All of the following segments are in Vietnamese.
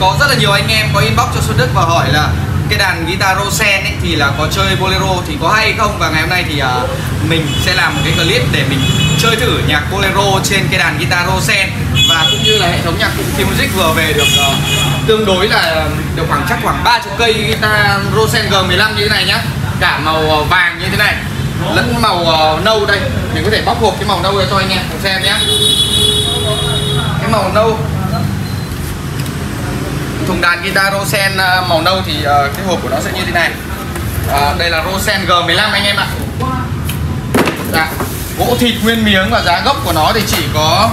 Có rất là nhiều anh em có inbox cho Xuân Đức và hỏi là cái đàn guitar Rosen ấy thì là có chơi bolero thì có hay không, và ngày hôm nay thì mình sẽ làm một cái clip để mình chơi thử nhạc bolero trên cái đàn guitar Rosen, và cũng như là hệ thống nhạc cụ Key Music vừa về được tương đối là được khoảng 30 cây guitar Rosen G15 như thế này nhá, cả màu vàng như thế này lẫn màu nâu. Đây mình có thể bóc hộp cái màu nâu cho anh em cùng xem nhé. Cái màu nâu, thùng đàn guitar Rosen màu nâu thì cái hộp của nó sẽ như thế này. Đây là Rosen G15 anh em ạ. Gỗ thịt nguyên miếng và giá gốc của nó thì chỉ có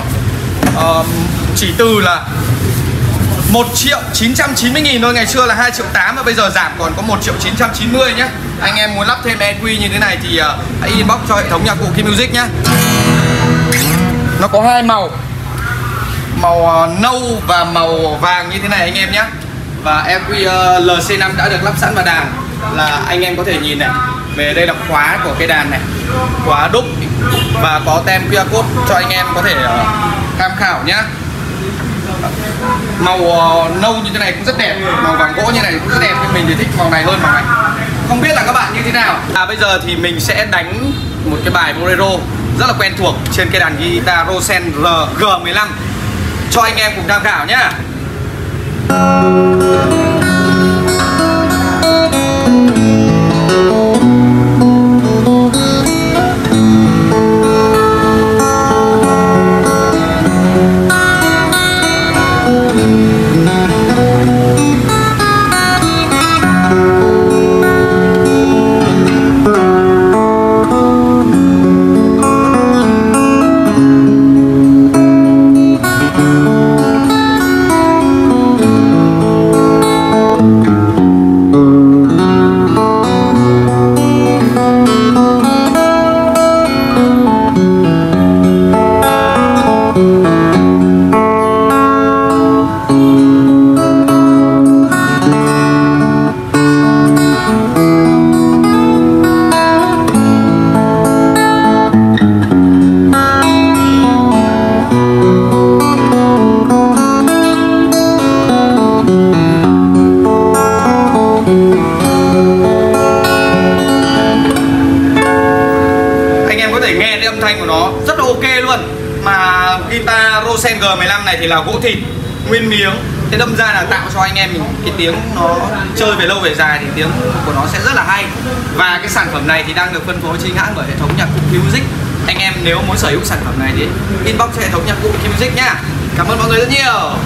chỉ từ là 1.990.000 thôi, ngày xưa là 2.800.000 và bây giờ giảm còn có 1.990.000 nhé. Anh em muốn lắp thêm EQ như thế này thì hãy inbox cho hệ thống nhạc cụ Key Music nhé. Nó có hai màu, màu nâu và màu vàng như thế này anh em nhé. Và EQ LC5 đã được lắp sẵn vào đàn, là anh em có thể nhìn này, về đây là khóa của cái đàn này, khóa đúc, và có tem QR code cho anh em có thể tham khảo nhé. Màu nâu như thế này cũng rất đẹp, màu vàng gỗ như này cũng rất đẹp, nhưng mình thì thích màu này hơn màu này. Không biết là các bạn như thế nào. Bây giờ thì mình sẽ đánh một cái bài bolero rất là quen thuộc trên cái đàn guitar Rosen G15 cho anh em cùng tham khảo nhá. Guitar Rosen G15 này thì là gỗ thịt nguyên miếng, thế đâm ra là tạo cho anh em mình cái tiếng nó chơi về lâu về dài thì tiếng của nó sẽ rất là hay. Và cái sản phẩm này thì đang được phân phối chính hãng bởi hệ thống nhạc cụ Key Music. Anh em nếu muốn sở hữu sản phẩm này thì inbox hệ thống nhạc cụ Key Music nhá. Cảm ơn mọi người rất nhiều.